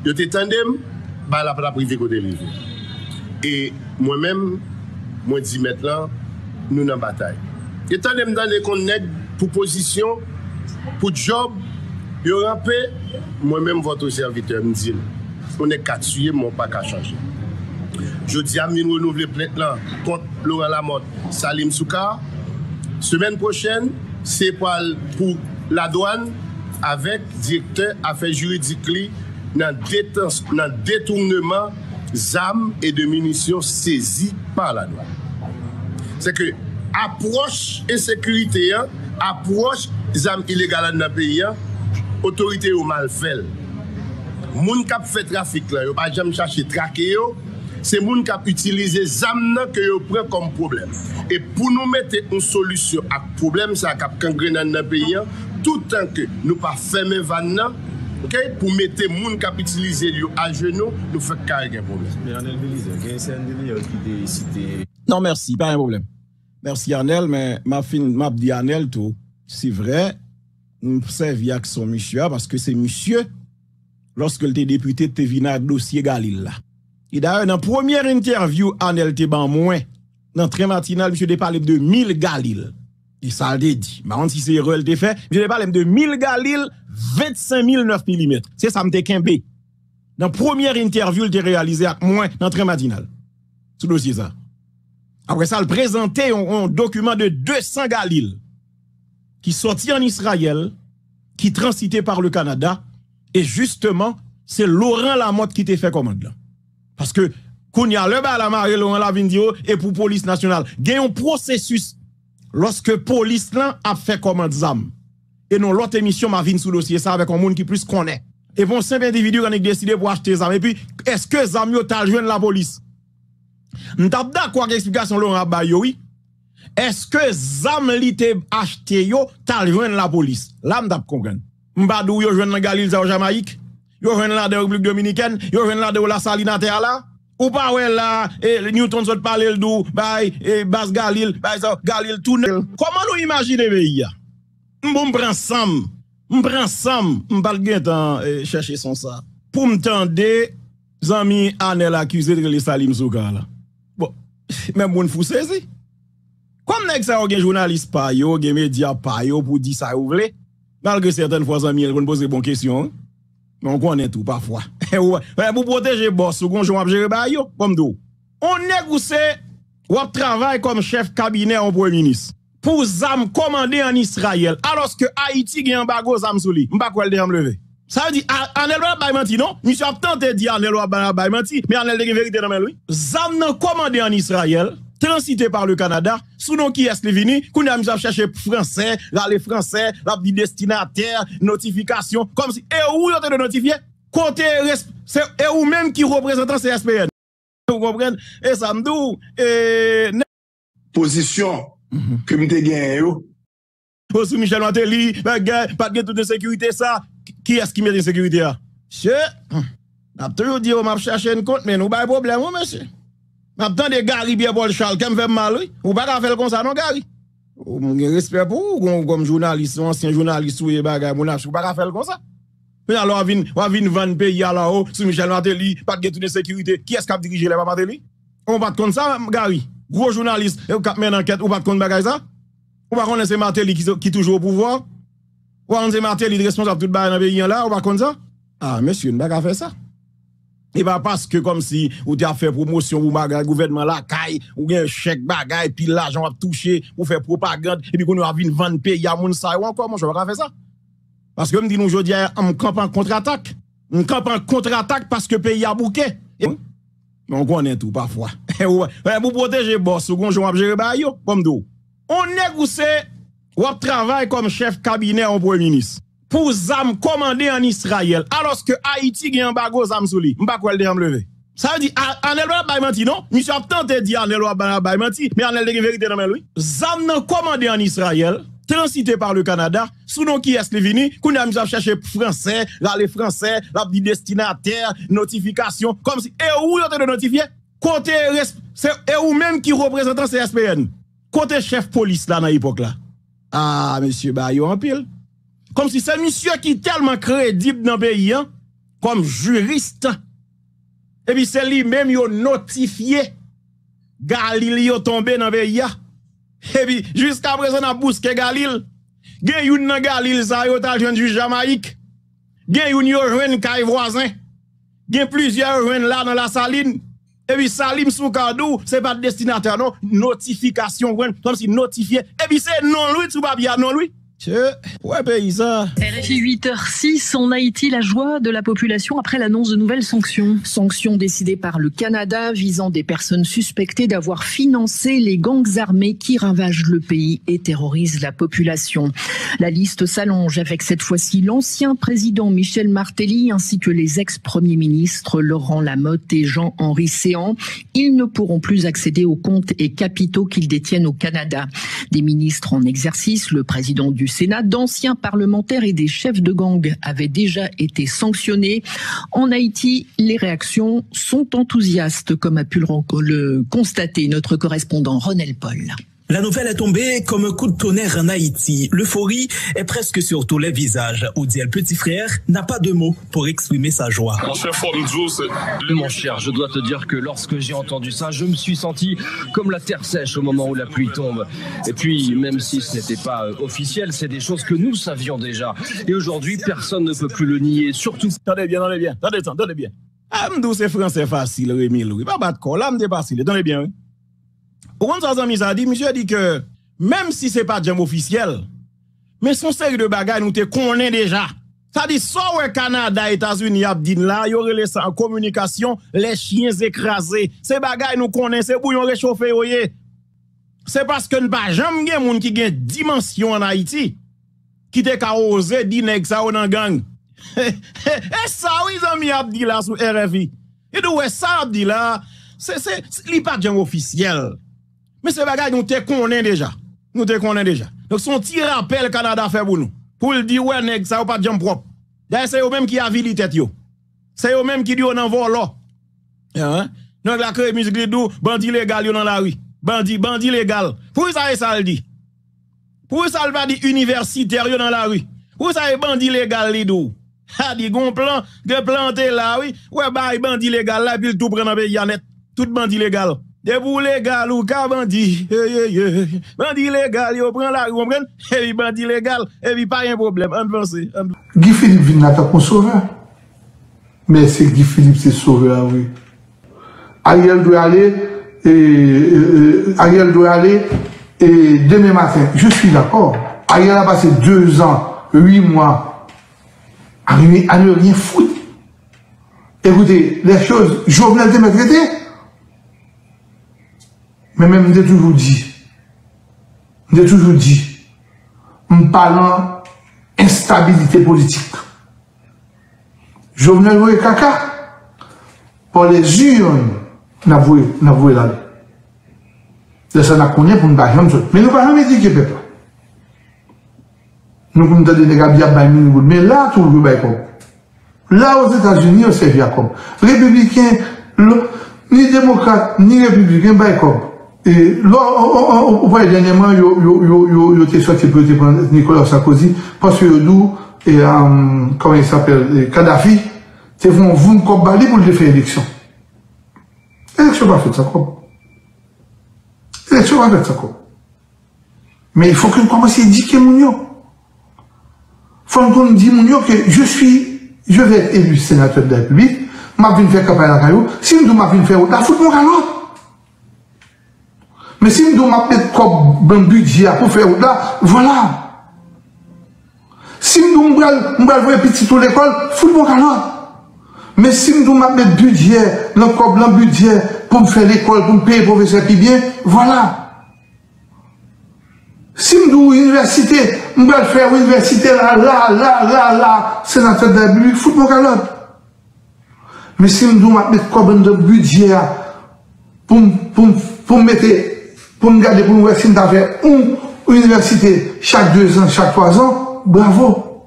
il était en dème, bah, la place privée qu'on délivre. Et moi-même, moi dis maintenant, nous sommes en bataille. Et tant que dans les connects pour position, pour job, pour ramper, moi-même, votre serviteur me dit, on est qu'à tuer, mon pas qu'à changer. Je dis à nous renouveler plainte contre Laurent Lamothe, Salim Succar. Semaine prochaine, c'est pour la douane avec directeur affaires juridiques dans le détournement d'armes et de munitions saisies par la douane. C'est que approche insécurité, approche des armes illégales dans le pays, autorité ou mal fait. Moun kap fait trafic là, yo pa jam chercher traquer yo, c'est moun kap utiliser zam que yo prend comme problème. Et pour nous mettre une solution à problème ça kap kangrenan dans le pays, tout tant que nous pas fermer vannan, okay? Pour mettre les gens qui utilisent à genoux, nous faisons carrément un problème. Mais Arnel Bélizer, il y a un C N D L qui est cité. Non, merci, pas un problème. Merci Arnel, mais ma fin, m'a dit Arnel tout. C'est vrai, nous servi avec son monsieur, parce que c'est monsieur, lorsque le député te venu à dossier Galil là. Et d'ailleurs, dans la première interview, Arnel te ban moins. Dans très matinal, monsieur de parler de mille Galil. Et ça l'a dit. Mais on si c'est erreur, il fait. Je te parle de mille Galil, vingt-cinq mille neuf millimètres. C'est ça, m'te Kembe. Dans la première interview, il te réalisé avec moins dans très matinal. Ce dossier ça. Après ça, il présentait un document de deux cents Galil qui sortit en Israël, qui transitait par le Canada. Et justement, c'est Laurent Lamothe qui t'a fait commande là. Parce que, quand il y a le bal à Marie, Laurent Lavindio, et pour police nationale, il y a un processus. Lorsque police là a fait commande zam. Et non, l'autre émission m'a vu sous dossier ça avec un monde qui plus connaît. Et bon, cinq individus qui ont décidé pour acheter zam. Et puis, est-ce que Zamio t'a joint la police? Nous avons d'accord avec l'explication de Laurent Bayo, oui. Est-ce que Zam li te acheté, t'as joint la police? Là, nous avons compris. M'badou yo joint la Galil, ça au Jamaïque. Yo joint la de République Dominicaine. Yo joint la de la Salina Terra. Ou pas, ouais, là, et Newton Saint-Just parle le dou, bay, et Bas Galil, bay, ça, Galil, tout. Comment nous imaginer, pays? M'bon prend Sam. M'bran Sam. M'bal guetan, chercher son ça. Pour m'tende, Zami Arnel accusé de les Salim Succar là. Bon, même bon fou saisi. Comme nèg ça gen journaliste pa yo, gen média pa yo pour dire ça ou vle. Malgré certaines fois Zami elle pose bonne question. Mais on connaît tout parfois. Pour protéger boss ou gonjon ap gérer ba yo comme dou. On nèg ou c'est ou ap travaille comme chef cabinet en premier ministre. Pour zam commander en Israël alors que Haïti gen embargo zam sou li. M'pa kwel de am lever. Ça veut dire, Arnel va pas mentir, non? Monsieur a tenté de dire Arnel va pas mentir, mais Arnel a la vérité dans lui. Zam nan commandé en Israël, transité par le Canada, sous nom qui est le vini, qu'on a mis à chercher français, là les français, là les destinataires, notification, comme si, et où yon te notifié? Côté, c'est ou même qui représentant C S P N. Vous comprenez? Et ça me dit, et. Position que m'te gagné, yo. Sous Michel Martelly, pas de toute sécurité, ça. Qui est-ce qui met de sécurité là? Monsieur, n'a toujours dit, on m'a cherché une compte, mais nous pas de problème, monsieur. N'a pas de Gary bien Paul Charles, qui me fait mal, oui. Ou pas faire comme ça, non, Gary? Ou respect pour vous, comme journaliste, ancien journaliste, ou bagay, mon âge, ou pas faire comme ça. Mais alors, on vient vendre pays là-haut, sous Michel Martelly, pas de toute de sécurité. Qui est-ce qui a dirigé les Martelly? On va pas comme ça, Gary. Gros journaliste, et vous avez une enquête, ou pas comme bagay ça? Ou pas connaître Martelly qui est toujours au pouvoir? Ou on dit Martelly responsable tout bail dans pays là, ou pas comme ça? Ah monsieur, on va faire ça. Et pas parce que comme si ou t'as fait promotion ou bagage gouvernement la caille, ou un chèque bagage puis l'argent va toucher pour faire propagande et puis qu'on va venir vendre pays à moun ça ou encore, moi je va faire ça. Parce que me dit nous aujourd'hui on campe en contre-attaque. On campe en contre-attaque parce que pays a bouquet. Mais on connaît tout parfois. Pour protéger boss ou gonjon va gérer ba yo comme d'où. On négocie ou travaille comme chef cabinet en premier ministre. Pour zam commander en Israël, alors que Haïti gen embargo zam sou li. M'pa kwel de am lever. Ça veut dire Arnel va pas mentir, non? Monsieur a tenté dire Arnel va pas mentir, mais Arnel de vérité dans lui. Zam nan commandé en Israël, transité par le Canada, sous nom qui est le vini, qu'on a mis à chercher français, là les français, là les destinataires, notification, comme si et où yon te de notifié? Côté c'est et ou même qui représentant C S P N. Côté chef police là dans l'époque là. Ah, monsieur, bah, yon en pile. Comme si c'est monsieur qui est tellement crédible dans le pays, hein, comme juriste. Et puis c'est lui-même qui a notifié. Galil yon tombé dans le pays. Et puis jusqu'à présent, on a bousqué Galil. Gen yon nan Galil, ça yon ta jwenn juge Jamaïque. Gen yon yon jwenn kay voisin. Gen plusieurs jwenn là dans la saline. Et puis Salim Succar, c'est pas destinataire, non? Notification, comme si notifié. Et puis c'est non lui, tout va bien, non lui. Ouais, paysan. R F I huit heures six, on a été la joie de la population après l'annonce de nouvelles sanctions. Sanctions décidées par le Canada visant des personnes suspectées d'avoir financé les gangs armés qui ravagent le pays et terrorisent la population. La liste s'allonge avec cette fois-ci l'ancien président Michel Martelly ainsi que les ex-premiers ministres Laurent Lamothe et Jean-Henry Céant. Ils ne pourront plus accéder aux comptes et capitaux qu'ils détiennent au Canada. Des ministres en exercice, le président du du Sénat, d'anciens parlementaires et des chefs de gang avaient déjà été sanctionnés. En Haïti, les réactions sont enthousiastes, comme a pu le constater notre correspondant Ronel Paul. La nouvelle est tombée comme un coup de tonnerre en Haïti. L'euphorie est presque sur tous les visages. Odile Petitfrère n'a pas de mots pour exprimer sa joie. Mon cher, je dois te dire que lorsque j'ai entendu ça, je me suis senti comme la terre sèche au moment où la pluie tombe. Et puis, même si ce n'était pas officiel, c'est des choses que nous savions déjà. Et aujourd'hui, personne ne peut plus le nier, surtout... Attendez bien, attendez bien, attendez bien, attendez bien. Ah, m'dou, c'est français facile, Rémi Louis. Pas de col, m'dou, c'est facile, attendez bien. Monsieur a dit que même si ce n'est pas de jam officiel, mais son série de bagages nous te connaît déjà. Ça dit, ça ou Canada, États-Unis, Abdin là, il y aurait les en communication, les chiens écrasés. Ces bagages nous connaissent, c'est pour nous réchauffer. C'est parce que nous n'avons jamais de monde qui a une dimension en Haïti, qui te carosé, dit nèg ça ou dans gang. Et ça, oui, ils ont mis Abdin là sur R F I. Et d'où est ça, Abdin là? C'est pas de jam officiel. Mais ces bagages, nous te connaissons déjà. Nous te connaissons déjà. Donc, son petit rappel Canada fait pour nous. Pour le dire, ouais, nèg, ça n'a pas de jambes propres. D'ailleurs, c'est eux-mêmes qui avilent tête. C'est eux-mêmes qui disent, on en va là. Hein? Donc, la crée musique, dou, bandit légal, dans la rue. Bandit, bandit légal. Pour ça, ça le dit. Pour ça, le va dire universitaire, dans la rue. Pour ça, bandit légal, les dou. Ha, dit, gon plan, de planter là, oui. Ouais, bah, bandit légal, là, puis tout prend dans le pays, net. Tout bandit légal. Debout légal ou ka bandit, bandit légal, yo prend la rue, et puis bandit légal, et puis pas un problème, on avance. Guy Philippe vient n'atta qu'on sauveur. Mais c'est Guy Philippe, c'est sauveur, oui. Ariel doit aller, et, euh, Ariel doit aller, et demain matin, je suis d'accord. Ariel a passé deux ans, huit mois, à ne rien foutre. Écoutez, les choses, Jovenel de me traiter. Mais même, je toujours dit, je toujours dit, en parlant d'instabilité politique. Jovenel voye caca, pour les urnes, n'a voye la vie. C'est ça qu'on connaît pour nous parler comme ça. Mais nous ne parlons pas de ce peuple. Nous pouvons donner des gabiers à nous, mais là, tout le monde est comme. Là, aux États-Unis, on s'est fait comme. Républicains, ni démocrates, ni républicains, ben comme. Et là, au point dernièrement, il était sorti pour Nicolas Sarkozy, parce que nous, et, um, comment il s'appelle, Kadhafi, ils vont vous combattre pour le faire élection. L'élection va faire ça comme. L'élection va faire ça comme. Mais il faut que nous commençons à dire que nous. Il faut qu'on dise que je suis, je vais être élu sénateur de la République, je vais faire campagne à la caillou, si nous devons faire autre, il faut que nous allons. Mais si nous devons mettre comme un budget pour faire là, voilà. Si nous devons faire petit tour l'école, foutons canard. Mais si nous devons mettre budget, dans le budget pour faire l'école, pour payer le professeur qui bien, voilà. Si nous devons université, nous devons faire université là, là, là, là, là, sénateur de la République, foutons canard. Mais si nous devons mettre comme un budget pour pour mettre pour me garder, pour nous faire d'affaires, une université chaque deux ans, chaque trois ans, bravo.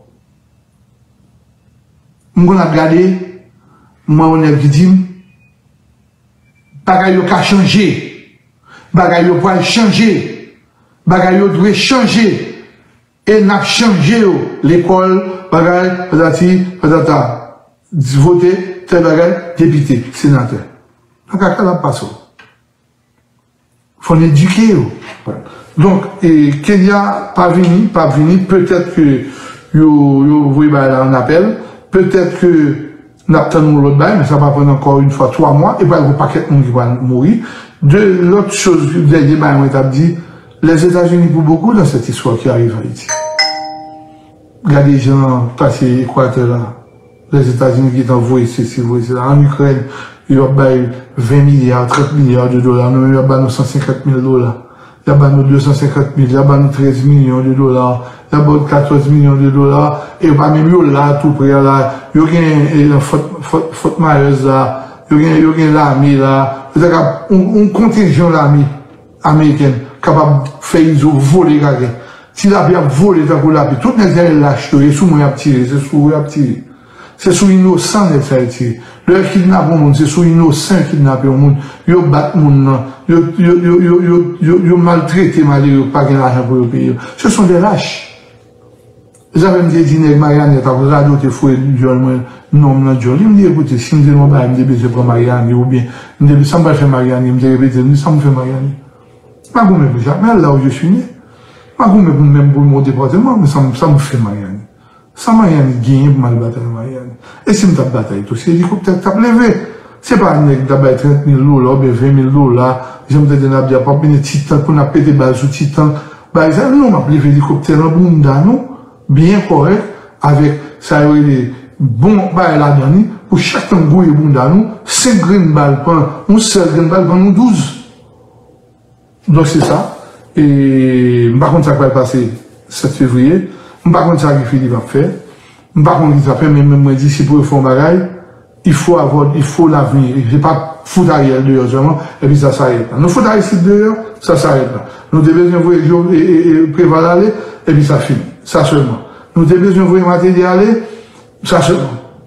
Nous avons regardé, moi on est dit, bagaille a changé, bagaille doit changer, bagaille doit changer, et n'a changé l'école, bagaille, patati, patata, voter, tel bagaille, député, sénateur. Nous avons passé. Faut l'éduquer. Donc, et Kenya, pas venu, pas venu, peut-être que, yo, yo, oui, bah, là, on appelle, peut-être que, n'attendons l'autre bail, mais ça va prendre encore une fois trois mois, et bah, le paquet de monde qui va mourir. De l'autre chose, le dernier bail, on t'a dit, les États-Unis pour beaucoup dans cette histoire qui arrive à Haïti. Regardez les gens, passer Équateur là, les États-Unis qui t'envoient ici, ici, ici, là, en Ukraine, il y a vingt milliards, trente milliards de dollars, il y a cent cinquante mille dollars, il y a deux cent cinquante mille, il y a treize millions de dollars, il y a quatorze millions de dollars, et parmi eux, là, tout près, là, il y a une faute mailleuse, là, il y a l'armée, là, il y a un contingent de l'armée américaine capable de faire voler quelqu'un. Si la vie a volé, t'as volé la vie. Toutes les gens lâchent, c'est sous moi à tirer, c'est sous moi à tirer. C'est sous innocent les faire tirer. Le kidnappé au monde, c'est sous innocent kidnappé au monde. Yo bat monde, yo, yo, yo, yo, yo, yo, yo maltraité, malheureux, pas gain l'argent pour le payer. Ce sont des lâches. J'avais me dit, nèg Marianne, t'as voulu adopter fouet du John, moi, non, non, John. Il me dit, écoutez, si me dit, non, bah, me dit, baiser pour Marianne, ou bien, me dit, ça me fait Marianne, il me dit, répétez, ça me fait Marianne. Pas comme même, jamais, là où je suis né. Je ne sais pas même pour mon département, mais ça me fait Marianne. Ça Marianne gagne pour mal battre Marianne. Et si je me bataille tout, c'est l'hélicoptère qui t'a levé. Ce n'est pas un mec qui a trente mille dollars, vingt mille dollars. Je me disais, il n'y a pas de titan, qu'on a pété des bases ou titan. Bah, non, on a levé l'hélicoptère dans le monde, bien correct, avec, ça y est, les bons balles à donner, pour chaque tango et bondano, cinq green balles, on sept green balles, on douze. Donc c'est ça. Et, par contre, ça va passer sept février. Par contre, ça, Guy Philippe va faire. Par contre, il va faire, mais même, moi, d'ici pour faire un bagage, il faut avoir, il faut l'avenir. Il n'est pas foutre Ariel dehors, seulement, et puis ça s'arrête là. Nous foutons Ariel dehors, ça s'arrête là. Nous devons envoyer le jour et prévoir l'aller, et puis ça finit. Ça seulement. Nous devons envoyer Matéli aller, ça seulement.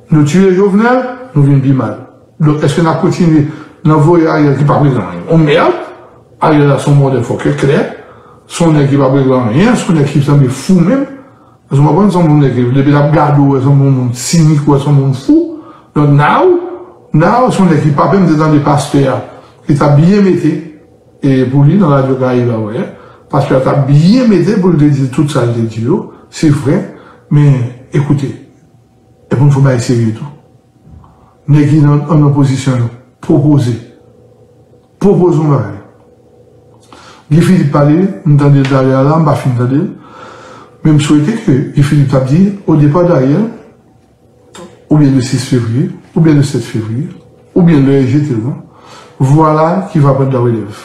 Nous tuer Jovenel, nous venons bien mal. Donc, est-ce qu'on a continué d'envoyer Ariel qui n'est pas présent? On merde. Ariel a son mot de faux, c'est clair. Son équipe a pris rien, son équipe s'en est fou même. Parce que moi, son monde équipe, depuis la garde, son monde cynique, son monde fou. Donc, now, now, son équipe a même dans des pasteurs qui t'a bien mis, et pour lui, dans la Villeaucaï, ouais, parce que t'a bien mis pour lui dire toute ça, de Dieu, c'est vrai, mais écoutez, et pour ne faut pas essayer tout. N'est-ce pas en opposition, proposer. Proposons la Guy Philippe parlait, m'entendait derrière là, m'a fini d'entendre. Mais je souhaitais que Guy Philippe a dit, au départ derrière, ou bien le six février, ou bien le sept février, ou bien le R G T, voilà qui va prendre la relève.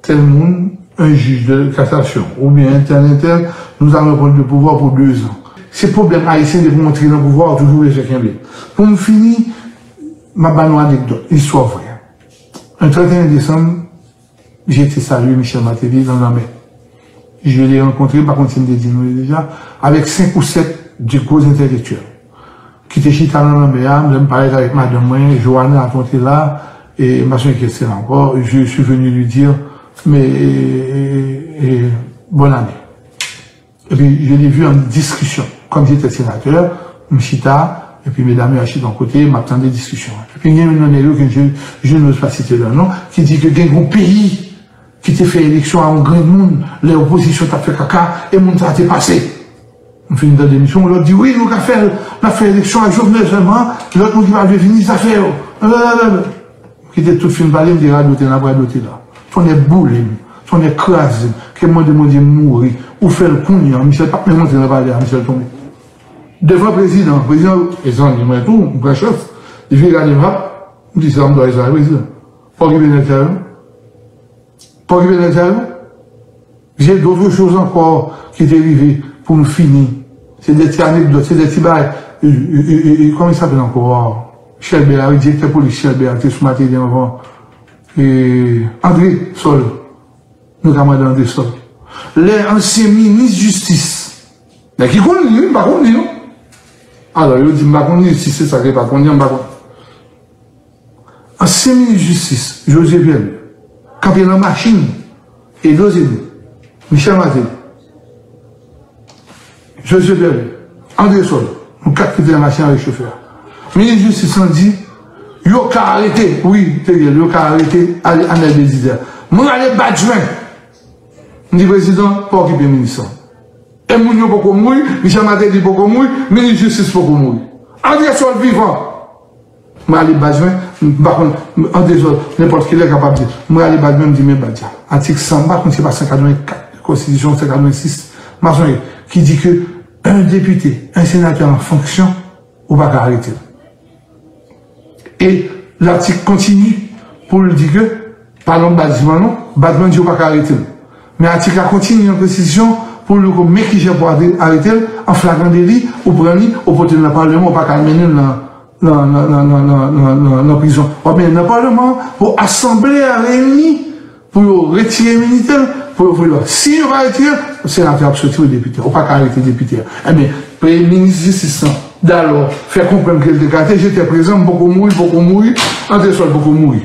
Tel monde, un juge de cassation, ou bien un tel, un tel, nous allons prendre le pouvoir pour deux ans. Ces problèmes haïtiens de montrer le pouvoir, toujours les chacun bien. Pour me finir, ma banne anecdote, histoire vraie. Un trente et un décembre, j'ai été salué Michel Martelly dans la mer. Je l'ai rencontré, par contre, il me dit déjà, avec cinq ou sept des gros intellectuels. Qui étaient chita dans la mer, je me parlais avec madame moi, Johanna a compté là, et ma soeur qui était là encore, je suis venu lui dire, mais, et, et, bonne année. Et puis, je l'ai vu en discussion. Comme j'étais sénateur, je chita, et puis mesdames et chita d'un côté, m'attendait discussion. Et puis, il y a un élu que je, je n'ose pas citer le nom, qui dit que des gros pays, qui t'a fait élection à un grand monde, les oppositions t'a fait caca, et mon t'a été passé. On finit dans l'émission, l'autre dit, oui, nous avons fait, on a fait élection à Jovenel seulement, l'autre nous dit, on va venir, ça fait, qui était tout film balé, me dit, radoté, n'a pas radoté là. T'en es boulé, t'en es crasé, que moi demandé mourir, ou faire le cognant, Michel, pas même, t'en as pas l'air, Michel tombé. Devant le président, le président, et ça, il m'a dit, tout, on prend chef, il vient regarder moi, il me dit, ça, on doit aller à la président. Pas qu'il vienne à Pour arriver à l'intérieur, j'ai d'autres choses encore qui étaient arrivées pour me finir. C'est des petites anecdotes, c'est des petits bails. Et, et, et comment il s'appelle encore? Michel Béard, le directeur politique Michel Béard, qui est sous ma télé avant. Et André Sol, notamment André Sol. Les anciens ministres de justice. Mais qui connaît, lui, par contre, non? Alors, il dit, par contre, si c'est sacré, par contre, par contre. Ancien ministre de justice, José Biel. Quand il y a une machine, et deux élus, Michel Martelly, Joseph Bell, André Sol, nous quatre qui étaient la machine avec le chauffeur. Mais les justices ont dit, il y a arrêté, oui, il y a arrêté, Arnel Bélizer. Moi, je vais battre juin. Je dis, président, pas occuper le ministre. Et mon nom pour mourir, Michel Martelly pour mourir, mais les justices pour mourir. André Sol vivant. Moi, aller Badjouin, par contre, en désordre, n'importe qui est capable de dire, moi, aller Badjouin, je me dis, mais Badjouin, article cent, par contre, c'est pas cent quatre-vingt-quatre, constitution cent quatre-vingt-six, Marjorie, qui dit que un député, un sénateur en fonction, on va arrêter. Et l'article continue pour le dire que, parlons Badjouin, non, Badjouin dit, on va arrêter. Mais l'article continue en constitution pour le dire, mais qui j'ai pour arrêter, en flagrant délit, ou prenez, ou porter dans le Parlement, on va calmer là. Non, non, non, non, non, non, non, non, prison. Ou bien, dans le Parlement, pour assembler à réunir, pour retirer l'immunité, pour ouvrir l'autre. Si on va retirer, le sénateur a sorti au député. On ne peut pas arrêter le député. Eh bien, le Premier ministre justice, d'alors, faire comprendre que le quartier, j'étais présent, beaucoup mourir, beaucoup mourir, en deux sols, beaucoup mourir.